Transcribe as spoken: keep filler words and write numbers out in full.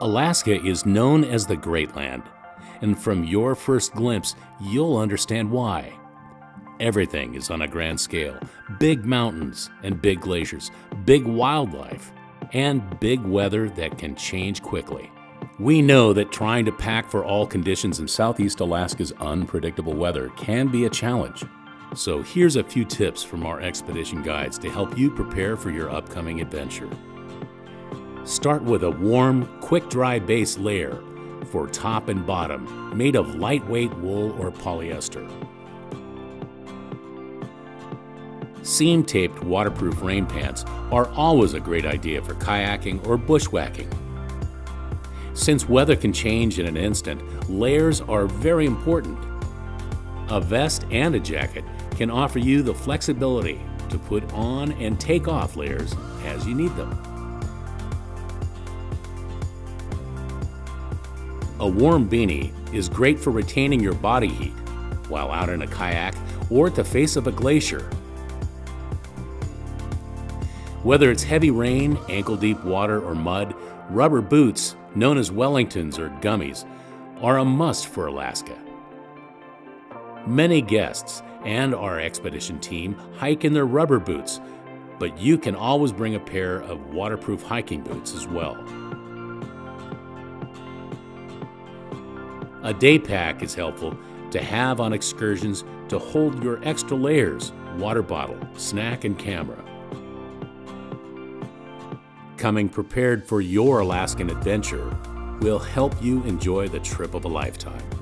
Alaska is known as the Great Land, and from your first glimpse, you'll understand why. Everything is on a grand scale. Big mountains and big glaciers, big wildlife, and big weather that can change quickly. We know that trying to pack for all conditions in Southeast Alaska's unpredictable weather can be a challenge. So here's a few tips from our expedition guides to help you prepare for your upcoming adventure. Start with a warm, quick-dry base layer for top and bottom, made of lightweight wool or polyester. Seam-taped waterproof rain pants are always a great idea for kayaking or bushwhacking. Since weather can change in an instant, layers are very important. A vest and a jacket can offer you the flexibility to put on and take off layers as you need them. A warm beanie is great for retaining your body heat while out in a kayak or at the face of a glacier. Whether it's heavy rain, ankle-deep water, or mud, rubber boots, known as Wellingtons or gummies, are a must for Alaska. Many guests and our expedition team hike in their rubber boots, but you can always bring a pair of waterproof hiking boots as well. A day pack is helpful to have on excursions to hold your extra layers, water bottle, snack, and camera. Coming prepared for your Alaskan adventure will help you enjoy the trip of a lifetime.